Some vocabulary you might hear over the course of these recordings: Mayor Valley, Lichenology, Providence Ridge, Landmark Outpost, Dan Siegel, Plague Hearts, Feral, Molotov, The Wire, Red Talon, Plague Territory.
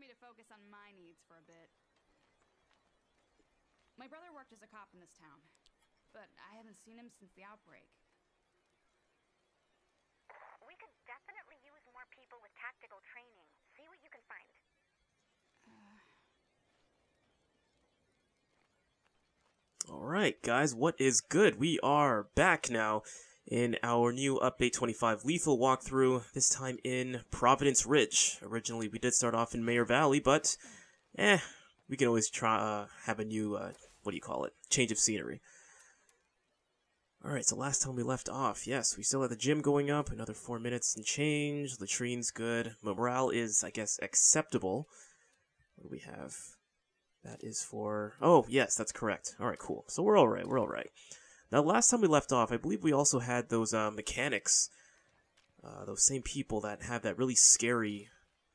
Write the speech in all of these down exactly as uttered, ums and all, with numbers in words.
me to focus on my needs for a bit. My brother worked as a cop in this town, but I haven't seen him since the outbreak. We could definitely use more people with tactical training. See what you can find. Uh... Alright, guys, what is good? We are back now in our new Update twenty-five Lethal walkthrough, this time in Providence Ridge. Originally, we did start off in Mayor Valley, but, eh, we can always try, uh, have a new, uh, what do you call it, change of scenery. Alright, so last time we left off, yes, we still had the gym going up, another four minutes and change, latrine's good, morale is, I guess, acceptable. What do we have? That is for... oh, yes, that's correct. Alright, cool. So we're alright, we're alright. Now, last time we left off, I believe we also had those uh, mechanics, uh, those same people that have that really scary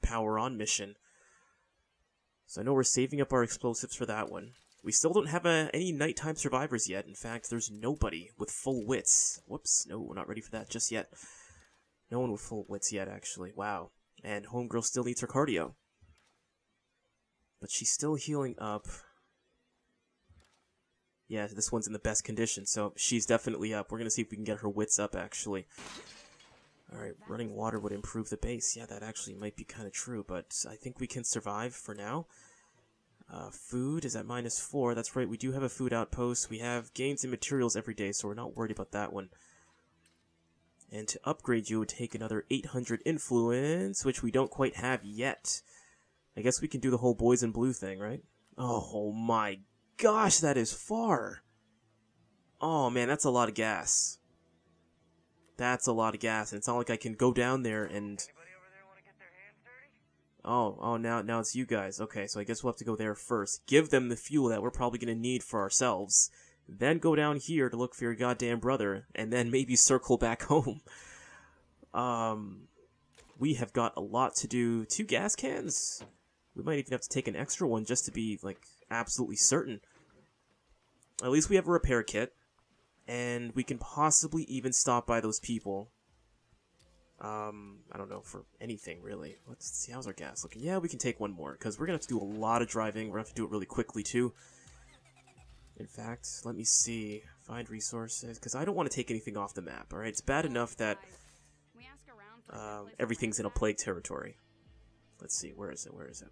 power-on mission. So I know we're saving up our explosives for that one. We still don't have uh, any nighttime survivors yet. In fact, there's nobody with full wits. Whoops, no, we're not ready for that just yet. No one with full wits yet, actually. Wow. And Homegirl still needs her cardio. But she's still healing up. Yeah, this one's in the best condition, so she's definitely up. We're going to see if we can get her wits up, actually. Alright, running water would improve the base. Yeah, that actually might be kind of true, but I think we can survive for now. Uh, food is at minus four. That's right, we do have a food outpost. We have gains in materials every day, so we're not worried about that one. And to upgrade you, it would take another eight hundred influence, which we don't quite have yet. I guess we can do the whole boys in blue thing, right? Oh my gosh, that is far! Oh man, that's a lot of gas. That's a lot of gas, and it's not like I can go down there and... Oh, oh, now now it's you guys. Okay, so I guess we'll have to go there first. Give them the fuel that we're probably going to need for ourselves. Then go down here to look for your goddamn brother, and then maybe circle back home. Um, we have got a lot to do. Two gas cans? We might even have to take an extra one just to be, like, absolutely certain. At least we have a repair kit, and we can possibly even stop by those people. Um, I don't know, for anything, really. Let's see, how's our gas looking? Yeah, we can take one more, because we're going to have to do a lot of driving. We're going to have to do it really quickly, too. In fact, let me see. Find resources, because I don't want to take anything off the map, alright? It's bad enough that uh, everything's in a plague territory. Let's see, where is it, where is it?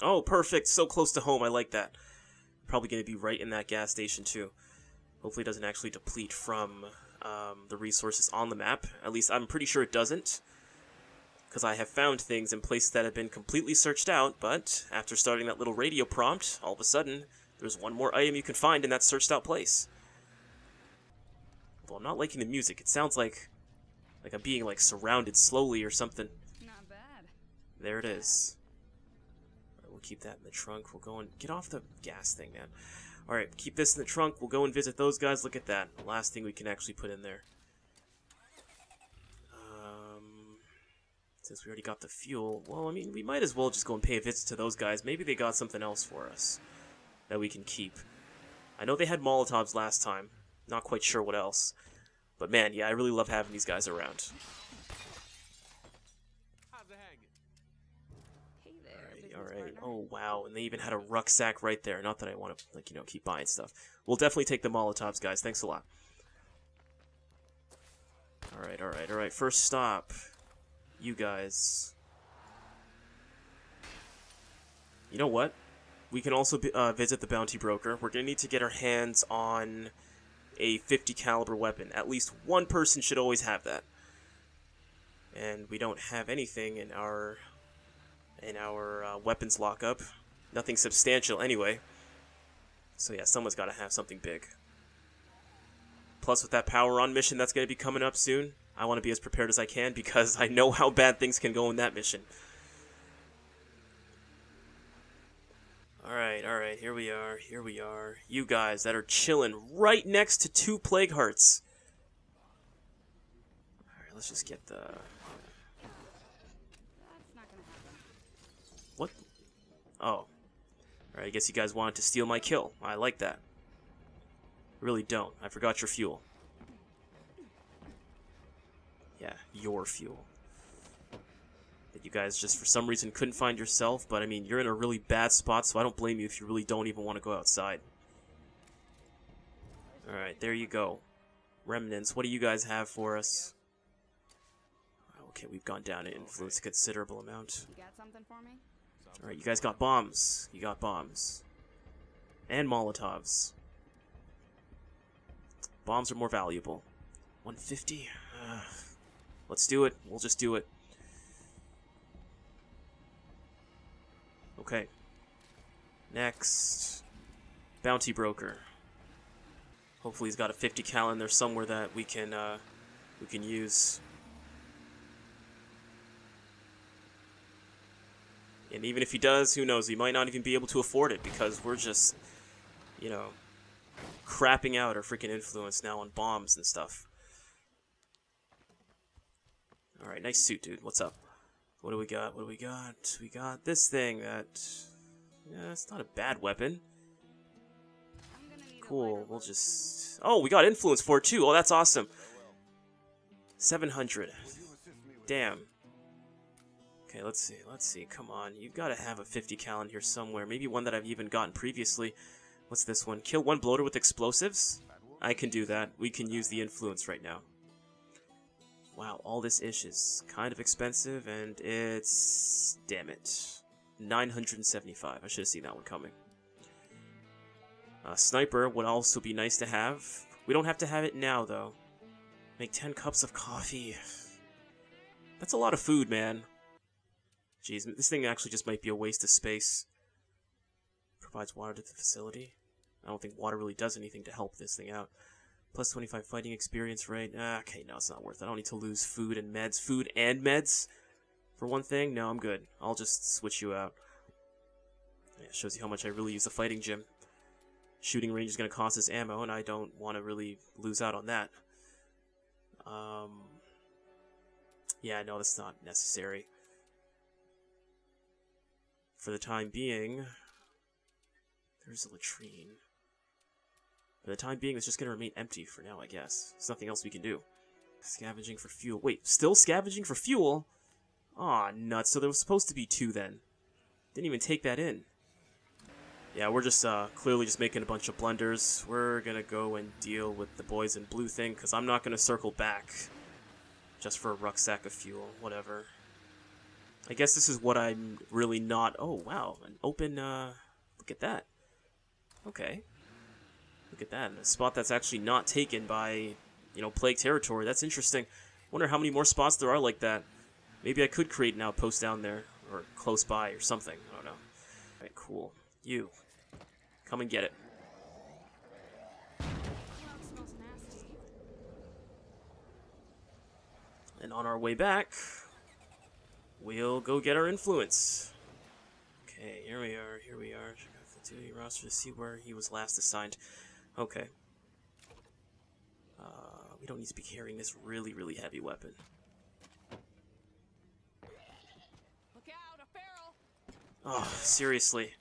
Oh, perfect! So close to home, I like that. Probably going to be right in that gas station, too. Hopefully it doesn't actually deplete from... Um, the resources on the map. At least I'm pretty sure it doesn't, because I have found things in places that have been completely searched out, but after starting that little radio prompt, all of a sudden, there's one more item you can find in that searched out place. Well, I'm not liking the music. It sounds like like I'm being like surrounded slowly or something. Not bad. There it is. Alright, we'll keep that in the trunk. We'll go and get off the gas thing, man. Alright, keep this in the trunk. We'll go and visit those guys. Look at that. The last thing we can actually put in there. Um, since we already got the fuel, well, I mean, we might as well just go and pay a visit to those guys. Maybe they got something else for us that we can keep. I know they had Molotovs last time. Not quite sure what else. But man, yeah, I really love having these guys around. Alright, oh wow, and they even had a rucksack right there. Not that I want to, like, you know, keep buying stuff. We'll definitely take the Molotovs, guys. Thanks a lot. Alright, alright, alright. First stop. You guys. You know what? We can also be, uh, visit the bounty broker. We're going to need to get our hands on a fifty caliber weapon. At least one person should always have that. And we don't have anything in our... in our uh, weapons lockup. Nothing substantial anyway. So yeah, someone's got to have something big. Plus with that power-on mission that's going to be coming up soon, I want to be as prepared as I can because I know how bad things can go in that mission. Alright, alright, here we are, here we are. You guys that are chilling right next to two Plague Hearts. Alright, let's just get the... What? Oh. Alright, I guess you guys wanted to steal my kill. I like that. Really don't. I forgot your fuel. Yeah, your fuel. that you guys just for some reason couldn't find yourself, but I mean, you're in a really bad spot, so I don't blame you if you really don't even want to go outside. Alright, there you go. Remnants, what do you guys have for us? Okay, we've gone down in influence a considerable amount. Alright, you guys got bombs. You got bombs. And Molotovs. Bombs are more valuable. one fifty? Uh, let's do it. We'll just do it. Okay. Next. Bounty Broker. Hopefully he's got a fifty cal in there somewhere that we can, uh, we can use. And even if he does, who knows, he might not even be able to afford it because we're just, you know, crapping out our freaking influence now on bombs and stuff. Alright, nice suit, dude. What's up? What do we got? What do we got? We got this thing that... Yeah, it's not a bad weapon. Cool, we'll just... Oh, we got influence for it too! Oh, that's awesome! seven hundred. Damn. Okay, let's see, let's see, come on. You've got to have a fifty cal in here somewhere. Maybe one that I've even gotten previously. What's this one? Kill one bloater with explosives? I can do that. We can use the influence right now. Wow, all this ish is kind of expensive, and it's... Damn it. nine hundred seventy-five. I should have seen that one coming. Uh, sniper would also be nice to have. We don't have to have it now, though. Make ten cups of coffee. That's a lot of food, man. Jeez, this thing actually just might be a waste of space. Provides water to the facility. I don't think water really does anything to help this thing out. Plus twenty-five fighting experience, right? Ah, okay, no, it's not worth it. I don't need to lose food and meds. Food and meds? For one thing? No, I'm good. I'll just switch you out. Yeah, shows you how much I really use the fighting gym. Shooting range is going to cost us ammo, and I don't want to really lose out on that. Um, yeah, no, that's not necessary. For the time being, there's a latrine. For the time being, it's just going to remain empty for now, I guess. There's nothing else we can do. Scavenging for fuel. Wait, still scavenging for fuel? Aw, nuts. So there was supposed to be two then. Didn't even take that in. Yeah, we're just uh, clearly just making a bunch of blunders. We're going to go and deal with the boys in blue thing, because I'm not going to circle back just for a rucksack of fuel. Whatever. I guess this is what I'm really not... Oh, wow. An open... Uh, look at that. Okay. Look at that. And a spot that's actually not taken by, you know, Plague territory. That's interesting. Wonder how many more spots there are like that. Maybe I could create an outpost down there. Or close by or something. I don't know. Alright, cool. You. Come and get it. And on our way back... We'll go get our influence. Okay, here we are, here we are. Check out the duty roster to see where he was last assigned. Okay. Uh, we don't need to be carrying this really, really heavy weapon. Look out, a feral. Oh, seriously.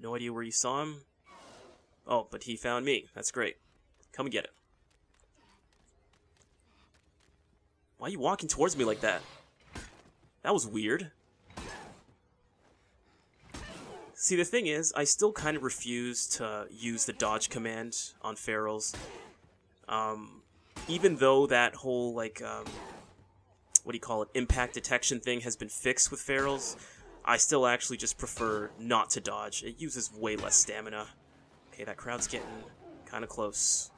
No idea where you saw him. Oh, but he found me. That's great. Come and get it. Why are you walking towards me like that? That was weird. See, the thing is, I still kind of refuse to use the dodge command on ferals. Um, even though that whole, like, um, what do you call it, impact detection thing has been fixed with ferals, I still actually just prefer not to dodge. It uses way less stamina. Okay, that crowd's getting kind of close.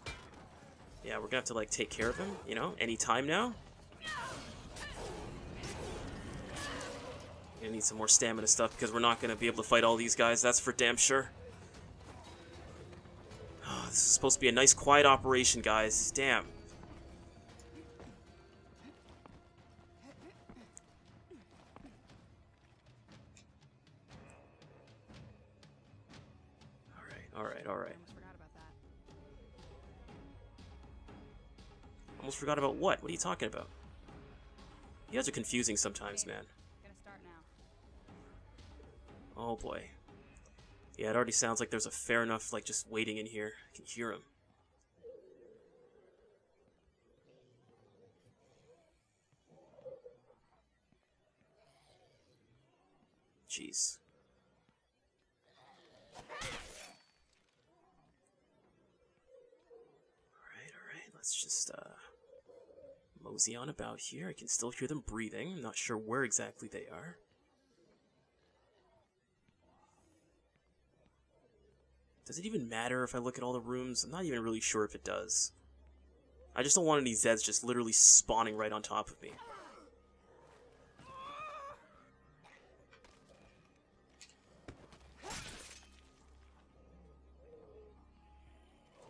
Yeah, we're gonna have to, like, take care of him, you know, any time now. Gonna need some more stamina stuff because we're not gonna be able to fight all these guys, that's for damn sure. Oh, this is supposed to be a nice quiet operation, guys. Damn. Alright, alright, alright. Almost forgot about what? What are you talking about? You guys are confusing sometimes, man. Oh boy. Yeah, it already sounds like there's a fair enough, like, just waiting in here. I can hear him. Jeez. Alright, alright, let's just uh, mosey on about here. I can still hear them breathing. I'm not sure where exactly they are. Does it even matter if I look at all the rooms? I'm not even really sure if it does. I just don't want any Zeds just literally spawning right on top of me.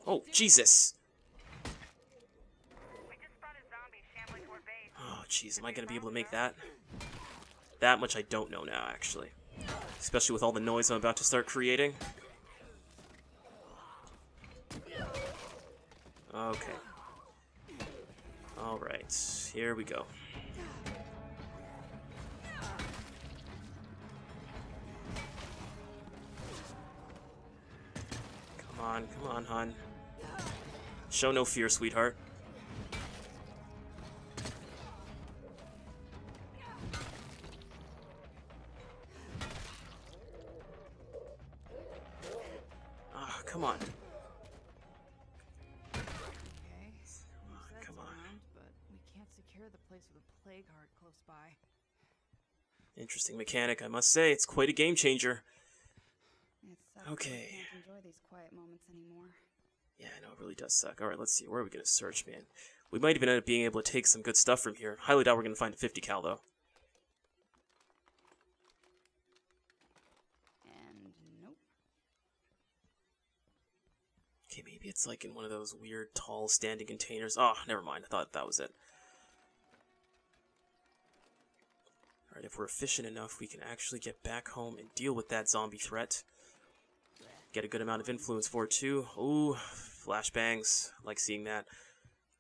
Oh, Jesus! Oh, jeez, am I gonna be able to make that? That much I don't know now, actually. Especially with all the noise I'm about to start creating. Okay. Alright, here we go. Come on, come on, hon. Show no fear, sweetheart. Ah, oh, come on. Interesting mechanic, I must say. It's quite a game changer. Okay. Enjoy these quiet moments anymore. Yeah, I know, it really does suck. Alright, let's see. Where are we going to search, man? We might even end up being able to take some good stuff from here. Highly doubt we're going to find a fifty cal, though. And nope. Okay, maybe it's like in one of those weird, tall, standing containers. Oh, never mind. I thought that was it. Alright, if we're efficient enough, we can actually get back home and deal with that zombie threat. Get a good amount of influence for it, too. Ooh, flashbangs. Like seeing that.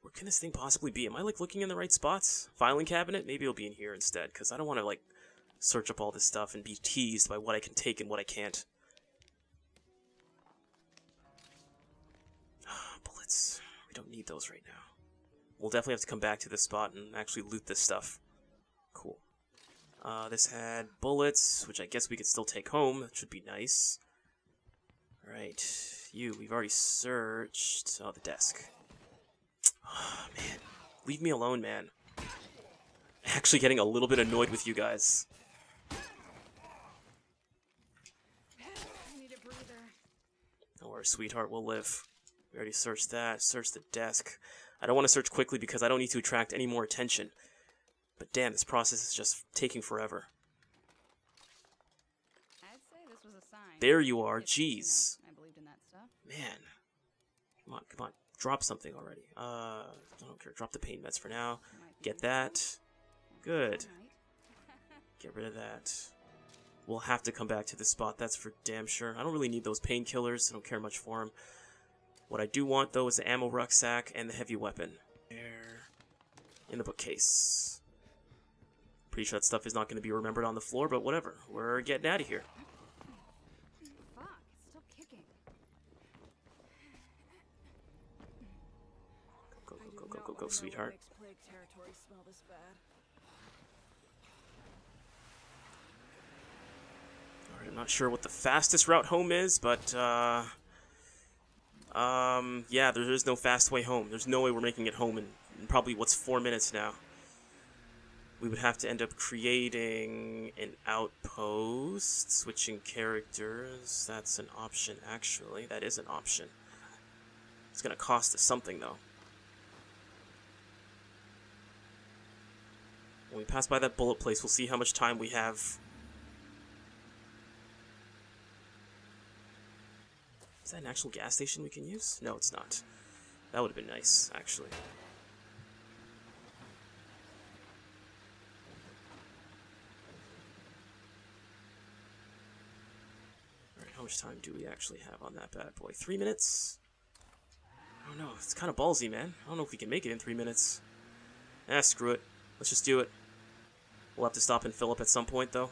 Where can this thing possibly be? Am I, like, looking in the right spots? Filing cabinet? Maybe it'll be in here instead, because I don't want to, like, search up all this stuff and be teased by what I can take and what I can't. Bullets. We don't need those right now. We'll definitely have to come back to this spot and actually loot this stuff. Cool. Uh, this had bullets, which I guess we could still take home. That should be nice. Alright, you, we've already searched... Oh, the desk. Oh, man. Leave me alone, man. I'm actually getting a little bit annoyed with you guys. I need a breather. Don't worry, sweetheart, we'll live. We already searched that. Searched the desk. I don't want to search quickly because I don't need to attract any more attention. But damn, this process is just taking forever. I'd say this was a sign. There you are, jeez. You know, I believed in that stuff. Man. Come on, come on. Drop something already. Uh, I don't care. Drop the pain meds for now. Get that. Good. Get rid of that. We'll have to come back to this spot, that's for damn sure. I don't really need those painkillers. I don't care much for them. What I do want, though, is the ammo rucksack and the heavy weapon. There. In the bookcase. Pretty sure that stuff is not going to be remembered on the floor, but whatever. We're getting out of here. Fuck, it's still kicking. Go, go, go, go, go, go, sweetheart. Alright, I'm not sure what the fastest route home is, but, uh... Um, yeah, there is no fast way home. There's no way we're making it home in, in probably what's four minutes now. We would have to end up creating an outpost, switching characters. That's an option, actually. That is an option. It's going to cost us something, though. When we pass by that bullet place, we'll see how much time we have. Is that an actual gas station we can use? No, it's not. That would have been nice, actually. How much time do we actually have on that bad boy? Three minutes? I don't know. It's kind of ballsy, man. I don't know if we can make it in three minutes. Ah, screw it. Let's just do it. We'll have to stop and fill up at some point, though.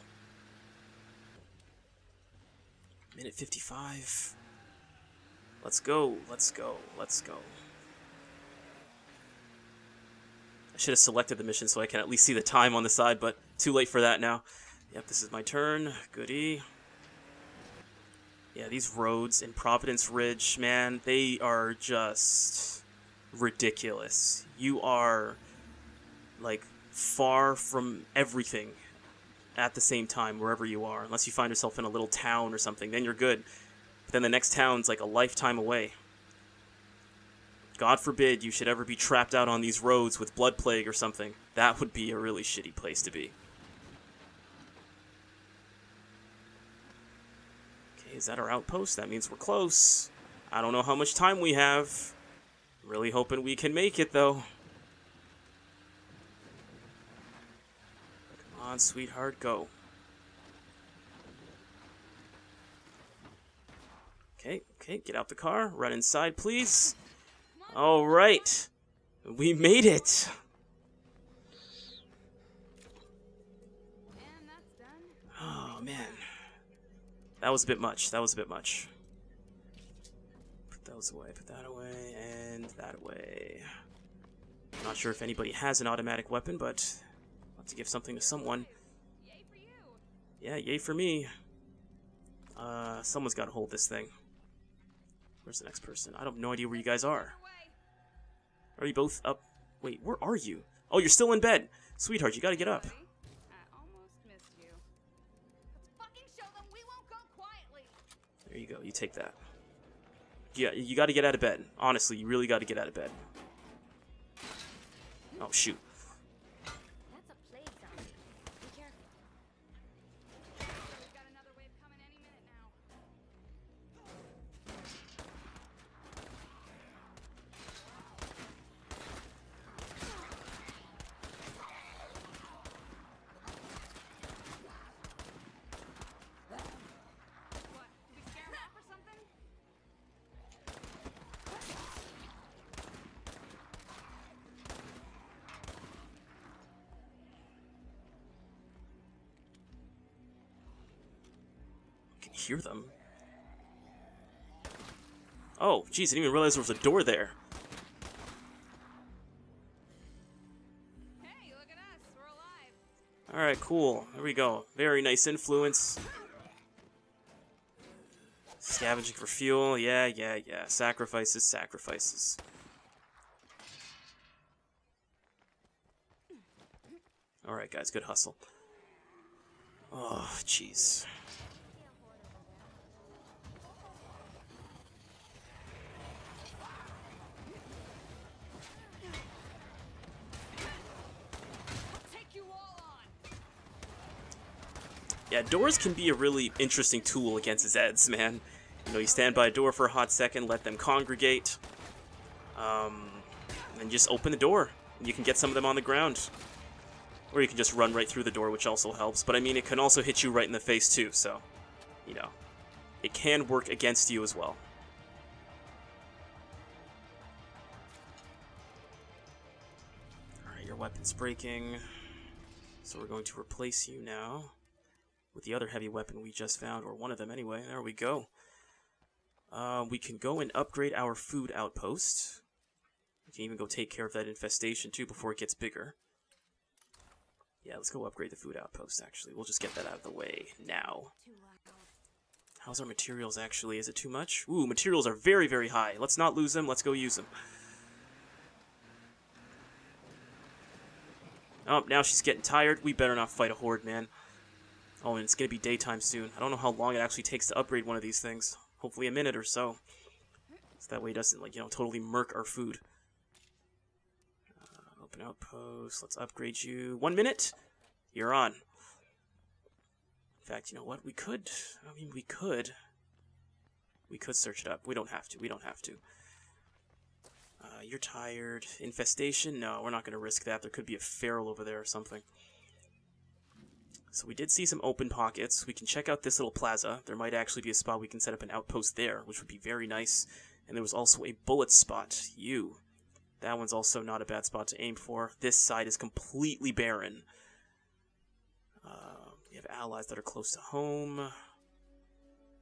Minute fifty-five. Let's go. Let's go. Let's go. I should have selected the mission so I can at least see the time on the side, but too late for that now. Yep, this is my turn. Goody. Yeah, these roads in Providence Ridge, man, they are just ridiculous. You are, like, far from everything at the same time, wherever you are. Unless you find yourself in a little town or something, then you're good. But then the next town's, like, a lifetime away. God forbid you should ever be trapped out on these roads with blood plague or something. That would be a really shitty place to be. Okay, is that our outpost? That means we're close. I don't know how much time we have. Really hoping we can make it, though. Come on, sweetheart, go. Okay, okay, get out the car. Run inside, please. All right, we made it. Oh, man. That was a bit much. That was a bit much. Put those away, put that away, and that away. I'm not sure if anybody has an automatic weapon, but I'll have to give something to someone. Yeah, yay for me. Uh, someone's got to hold this thing. Where's the next person? I have no idea where you guys are. Are you both up? Wait, where are you? Oh, you're still in bed. Sweetheart, you gotta get up. There you go. You take that. Yeah, you gotta get out of bed. Honestly, you really gotta get out of bed. Oh, shoot. Hear them. Oh, geez, I didn't even realize there was a door there. Hey, look at us. We're alive. All right, cool. There we go. Very nice influence. Scavenging for fuel. Yeah, yeah, yeah. Sacrifices, sacrifices. All right, guys, good hustle. Oh, jeez. Yeah, doors can be a really interesting tool against Zeds, man. You know, you stand by a door for a hot second, let them congregate, um, and just open the door. You can get some of them on the ground. Or you can just run right through the door, which also helps. But, I mean, it can also hit you right in the face, too, so, you know, it can work against you as well. Alright, your weapon's breaking, so we're going to replace you now with the other heavy weapon we just found, or one of them anyway. There we go. Uh, we can go and upgrade our food outpost. We can even go take care of that infestation too before it gets bigger. Yeah, let's go upgrade the food outpost actually. We'll just get that out of the way now. How's our materials actually? Is it too much? Ooh, materials are very, very high. Let's not lose them. Let's go use them. Oh, now she's getting tired. We better not fight a horde, man. Oh, and it's going to be daytime soon. I don't know how long it actually takes to upgrade one of these things. Hopefully a minute or so. So that way it doesn't, like, you know, totally murk our food. Uh, open outpost. Let's upgrade you. One minute. You're on. In fact, you know what? We could. I mean, we could. We could search it up. We don't have to. We don't have to. Uh, you're tired. Infestation? No, we're not going to risk that. There could be a feral over there or something. So we did see some open pockets. We can check out this little plaza. There might actually be a spot we can set up an outpost there, which would be very nice. And there was also a bullet spot. You. That one's also not a bad spot to aim for. This side is completely barren. Uh, we have allies that are close to home.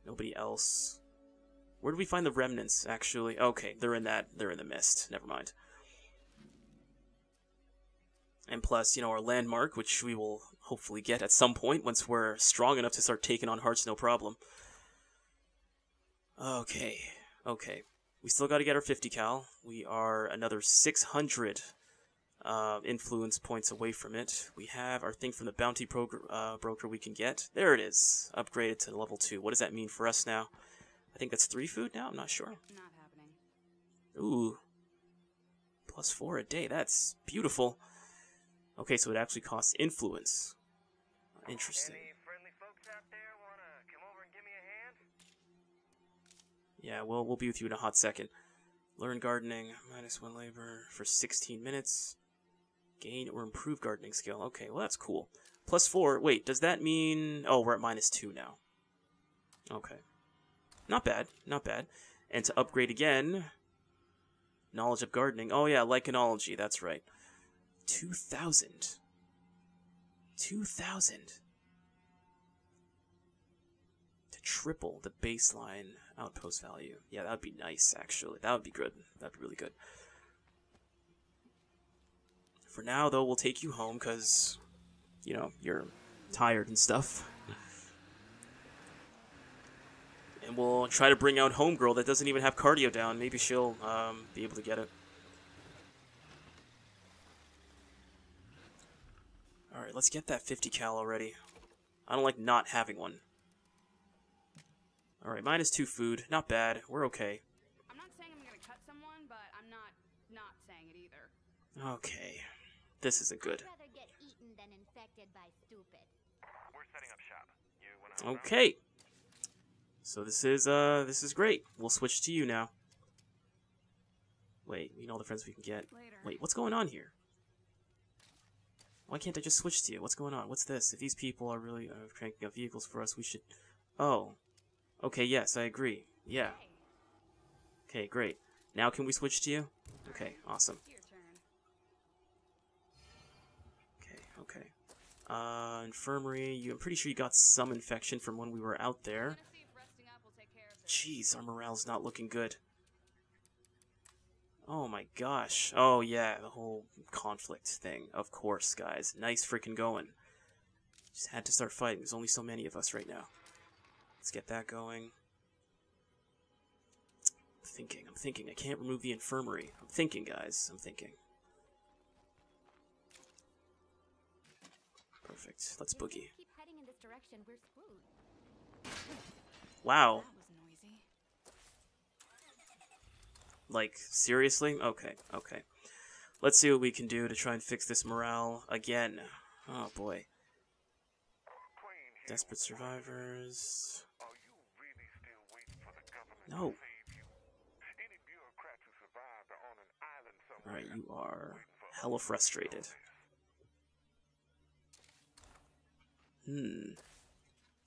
Nobody else. Where did we find the remnants, actually? Okay, they're in that. They're in the mist. Never mind. And plus, you know, our landmark, which we will hopefully get at some point once we're strong enough to start taking on hearts no problem. Okay, okay. We still got to get our fifty cal. We are another six hundred uh, influence points away from it. We have our thing from the bounty broker, uh, broker we can get. There it is. Upgraded to level two. What does that mean for us now? I think that's three food now? I'm not sure. Not happening. Ooh. Plus four a day. That's beautiful. Okay, so it actually costs influence. Interesting. Any friendly folks out there wanna come over and give me a hand? Yeah, well, we'll be with you in a hot second. Learn gardening, minus one labor for sixteen minutes. Gain or improve gardening skill. Okay, well, that's cool. Plus four. Wait, does that mean... Oh, we're at minus two now. Okay. Not bad. Not bad. And to upgrade again... Knowledge of gardening. Oh, yeah, lichenology. That's right. two thousand. two thousand. To triple the baseline outpost value. Yeah, that would be nice, actually. That would be good. That would be really good. For now, though, we'll take you home because, you know, you're tired and stuff. And we'll try to bring out Homegirl that doesn't even have cardio down. Maybe she'll um, be able to get it. Alright, let's get that fifty cal already. I don't like not having one. Alright, minus two food. Not bad. We're okay. I'm not saying I'm going to cut someone, but I'm not not saying it either. Okay. This isn't good. I'd rather get eaten than infected by stupid. We're setting up shop. You wanna help okay. Out? So this is, uh, this is great. We'll switch to you now. Wait, we know all the friends we can get. Later. Wait, what's going on here? Why can't I just switch to you? What's going on? What's this? If these people are really uh, cranking up vehicles for us, we should... Oh. Okay, yes, I agree. Yeah. Okay, great. Now can we switch to you? Okay, awesome. Okay, okay. Uh, infirmary, you, I'm pretty sure you got some infection from when we were out there. Jeez, our morale's not looking good. Oh my gosh. Oh yeah, the whole conflict thing. Of course, guys. Nice freaking going. Just had to start fighting. There's only so many of us right now. Let's get that going. I'm thinking, I'm thinking. I can't remove the infirmary. I'm thinking, guys. I'm thinking. Perfect. Let's boogie. Keep heading in this direction. We're screwed. Wow. Like, seriously? Okay, okay. Let's see what we can do to try and fix this morale again. Oh, boy. Desperate survivors. No. Alright, you are hella frustrated. Hmm.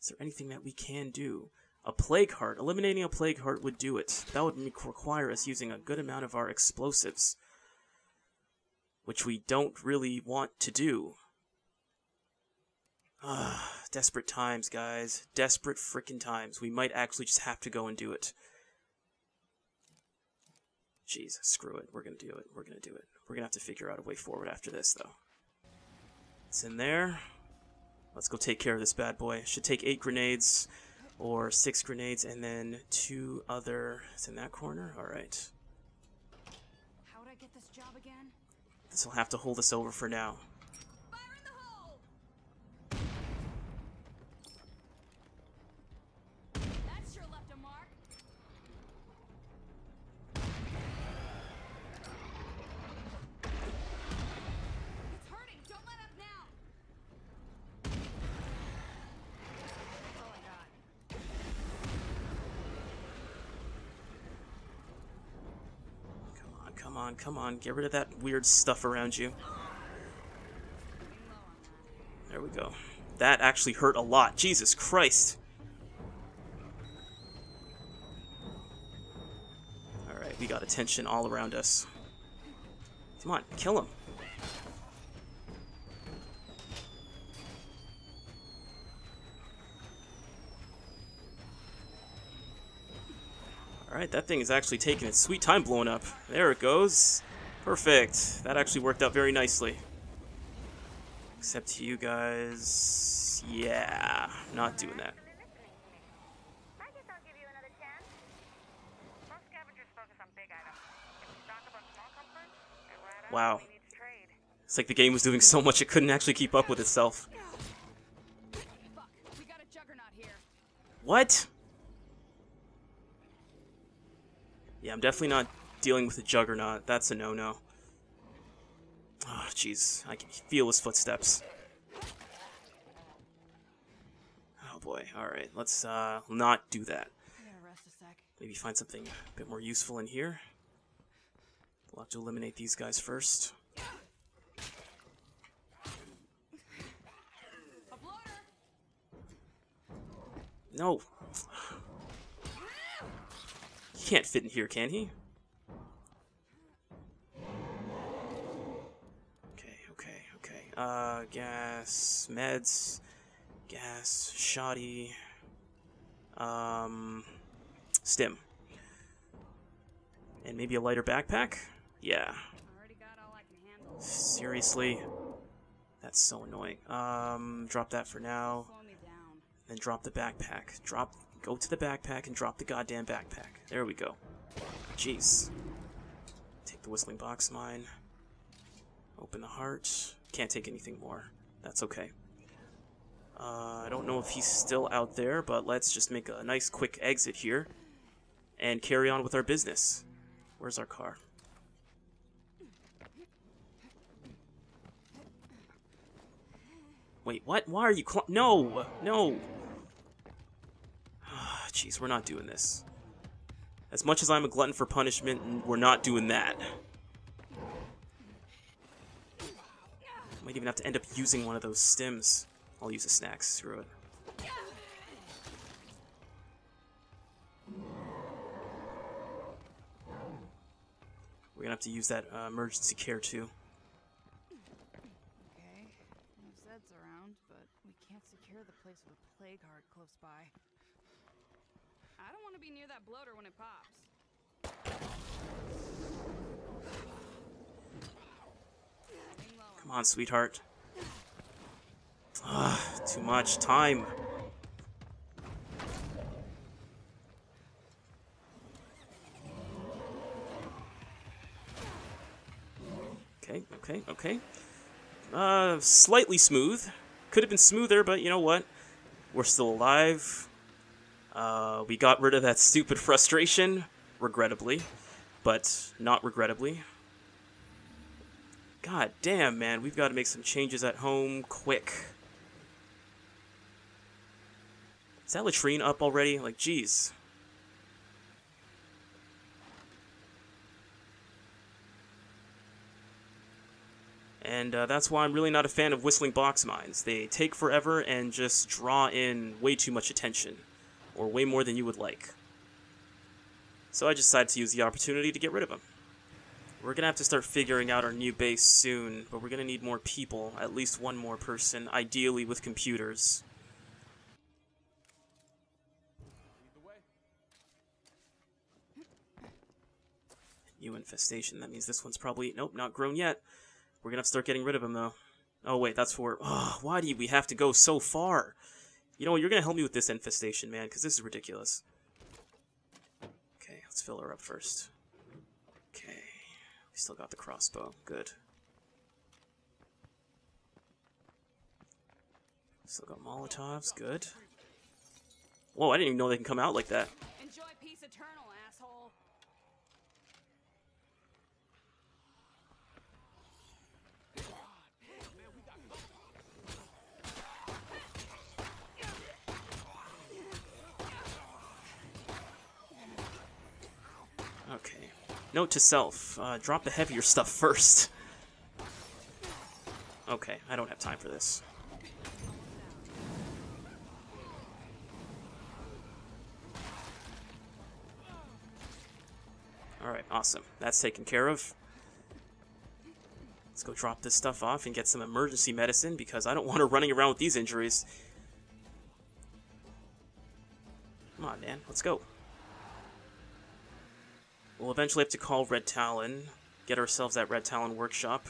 Is there anything that we can do? A plague heart. Eliminating a plague heart would do it. That would require us using a good amount of our explosives, which we don't really want to do. Ah, desperate times, guys. Desperate frickin' times. We might actually just have to go and do it. Jeez, screw it. We're gonna do it. We're gonna do it. We're gonna have to figure out a way forward after this, though. It's in there. Let's go take care of this bad boy. Should take eight grenades. Or six grenades and then two other. It's in that corner. All right. How would I get this job again? This will have to hold us over for now. Fire in the hole! That sure left a mark. It's hurting. Don't let up now. Come on, come on, get rid of that weird stuff around you. There we go. That actually hurt a lot. Jesus Christ! Alright, we got attention all around us. Come on, kill him! Alright, that thing is actually taking its sweet time blowing up. There it goes. Perfect. That actually worked out very nicely. Except to you guys. Yeah, not doing that. I guess I'll give you another chance. Most scavengers focus on big items. If we stock up on small comfort, they run out. Wow. It's like the game was doing so much it couldn't actually keep up with itself. Fuck, we got a juggernaut here. What? Yeah, I'm definitely not dealing with a juggernaut. That's a no-no. Oh, jeez. I can feel his footsteps. Oh, boy. Alright, let's uh, not do that. Maybe find something a bit more useful in here. We'll have to eliminate these guys first. No! He can't fit in here, can he? Okay, okay, okay. Uh, gas, meds, gas, shoddy, um, stim. And maybe a lighter backpack? Yeah. Seriously? That's so annoying. Um, drop that for now. Then drop the backpack. Drop... Go to the backpack and drop the goddamn backpack. There we go. Jeez. Take the whistling box mine. Open the heart. Can't take anything more. That's okay. Uh, I don't know if he's still out there, but let's just make a nice quick exit here and carry on with our business. Where's our car? Wait, what? Why are you cl- No! No! Jeez, we're not doing this. As much as I'm a glutton for punishment, we're not doing that. Might even have to end up using one of those stims. I'll use the snacks, screw it. We're gonna have to use that uh, emergency care too. Okay, no Zed's around, but we can't secure the place with a plague heart close by. I don't want to be near that bloater when it pops. Come on, sweetheart. Ugh, too much time. Okay, okay, okay. Uh, slightly smooth. Could have been smoother, but you know what? We're still alive. Uh, we got rid of that stupid frustration, regrettably, but not regrettably. God damn, man, we've got to make some changes at home quick. Is that latrine up already? Like, geez. And uh, that's why I'm really not a fan of whistling box mines. They take forever and just draw in way too much attention. Or way more than you would like. So I decided to use the opportunity to get rid of them. We're gonna have to start figuring out our new base soon, but we're gonna need more people, at least one more person, ideally with computers. New infestation, that means this one's probably, nope, not grown yet. We're gonna have to start getting rid of them though. Oh wait, that's for, oh, why do we have to go so far? You know what, you're going to help me with this infestation, man, because this is ridiculous. Okay, let's fill her up first. Okay, we still got the crossbow. Good. Still got Molotovs. Good. Whoa, I didn't even know they can come out like that. Enjoy peace eternal, asshole. Okay. Note to self, uh, drop the heavier stuff first. Okay, I don't have time for this. Alright, awesome. That's taken care of. Let's go drop this stuff off and get some emergency medicine because I don't want her running around with these injuries. Come on, man. Let's go. We'll eventually have to call Red Talon, get ourselves that Red Talon workshop.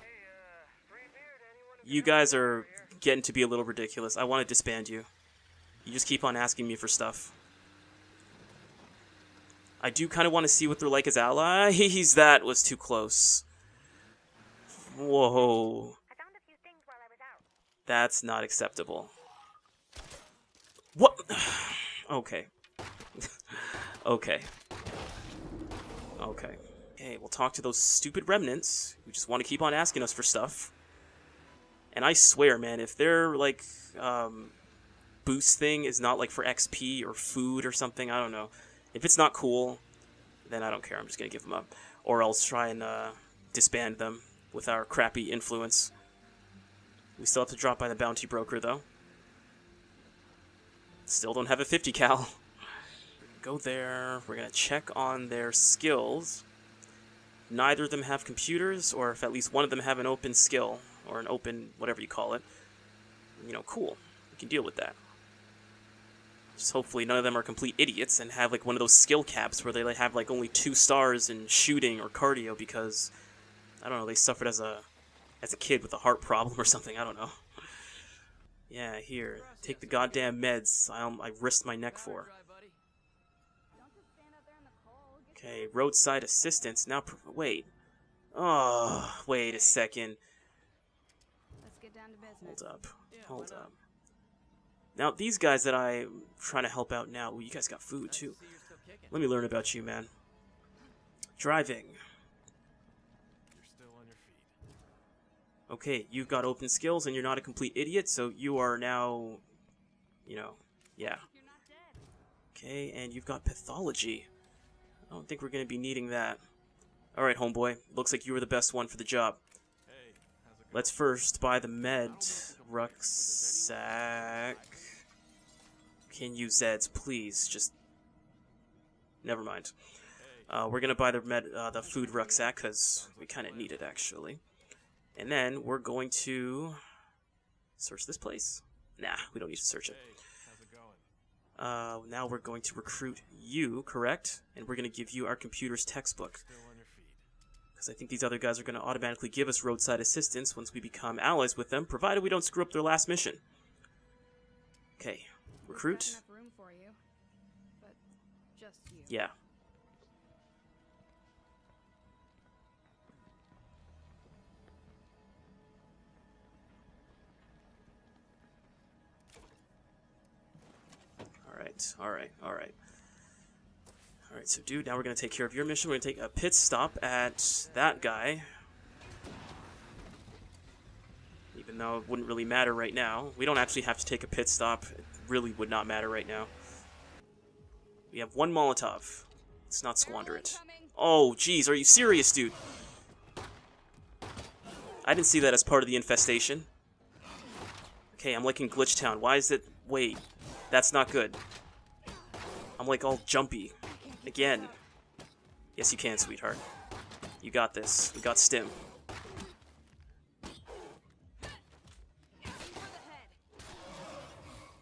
Hey, uh, free beard, anyone? you guys are getting to be a little ridiculous. I want to disband you. You just keep on asking me for stuff. I do kind of want to see what they're like as allies. That was too close. Whoa. I found a few things while I was out. That's not acceptable. What? Okay. Okay. Okay. Hey, we'll talk to those stupid remnants who just want to keep on asking us for stuff. And I swear, man, if their, like, um, boost thing is not, like, for X P or food or something, I don't know. If it's not cool, then I don't care. I'm just going to give them up. Or else try and uh, disband them with our crappy influence. We still have to drop by the bounty broker, though. Still don't have a fifty cal. Go there. We're going to check on their skills. Neither of them have computers, or if at least one of them have an open skill, or an open whatever you call it, you know, cool. We can deal with that. Just hopefully none of them are complete idiots and have, like, one of those skill caps where they have, like, only two stars in shooting or cardio because, I don't know, they suffered as a as a kid with a heart problem or something. I don't know. Yeah, here. Take the goddamn meds I, um, I risked my neck for. Okay, roadside assistance. Now, pr wait. Oh, wait a second. Hold up. Hold up. Now, these guys that I'm trying to help out now... Ooh, you guys got food, too. Let me learn about you, man. Driving. Okay, you've got open skills, and you're not a complete idiot, so you are now... You know, yeah. Okay, and you've got pathology. I don't think we're going to be needing that. Alright, homeboy. Looks like you were the best one for the job. Let's first buy the med rucksack. Can you Zeds, please? Just never mind. Uh, we're gonna buy the med, uh, the food rucksack because we kind of need it actually. And then we're going to search this place. Nah, we don't need to search it. Uh, now we're going to recruit you, correct? And we're gonna give you our computer's textbook. I think these other guys are going to automatically give us roadside assistance once we become allies with them, provided we don't screw up their last mission. Okay, recruit. Room for you, but just you. Yeah. All right, all right, all right. Alright, so dude, now we're going to take care of your mission. We're going to take a pit stop at that guy. Even though it wouldn't really matter right now. We don't actually have to take a pit stop. It really would not matter right now. We have one Molotov. Let's not squander it. Oh, jeez, are you serious, dude? I didn't see that as part of the infestation. Okay, I'm like in Glitch Town. Why is it... Wait, that's not good. I'm like all jumpy. Again. Yes, you can, sweetheart. You got this. We got Stim.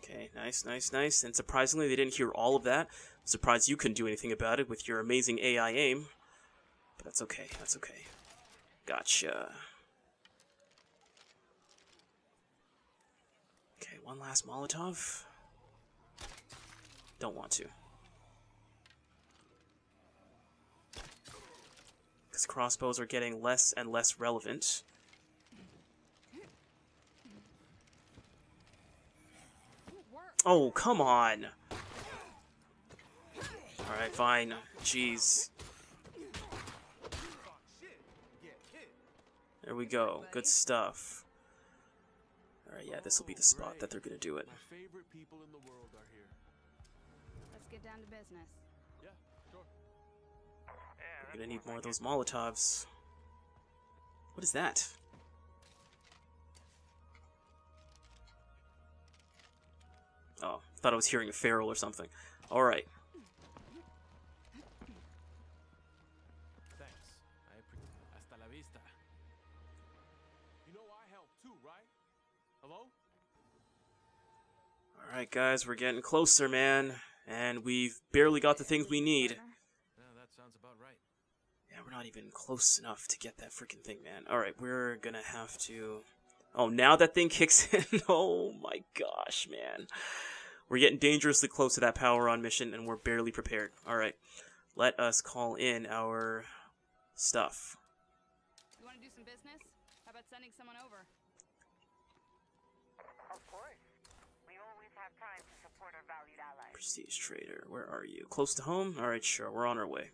Okay, nice, nice, nice. And surprisingly, they didn't hear all of that. I'm surprised you couldn't do anything about it with your amazing A I aim. But that's okay, that's okay. Gotcha. Okay, one last Molotov. Don't want to. Crossbows are getting less and less relevant. Oh, come on! Alright, fine. Jeez. There we go. Good stuff. Alright, yeah, this will be the spot that they're gonna do it. My favorite people in the world are here. Let's get down to business. Yeah, sure. We're gonna need more of those Molotovs. What is that? Oh, I thought I was hearing a feral or something. Alright. Thanks. I appreciate it. Hasta la vista. You know I help too, right? Hello? Alright, guys, we're getting closer, man. And we've barely got the things we need. Sounds about right. Yeah, we're not even close enough to get that freaking thing, man. Alright, we're gonna have to Oh, now that thing kicks in. Oh my gosh, man. We're getting dangerously close to that power-on mission, and we're barely prepared. Alright, let us call in our stuff. You want to do some business? How about sending someone over? Of course. We always have time to support our valued allies. Prestige trader, where are you? Close to home? Alright, sure, we're on our way.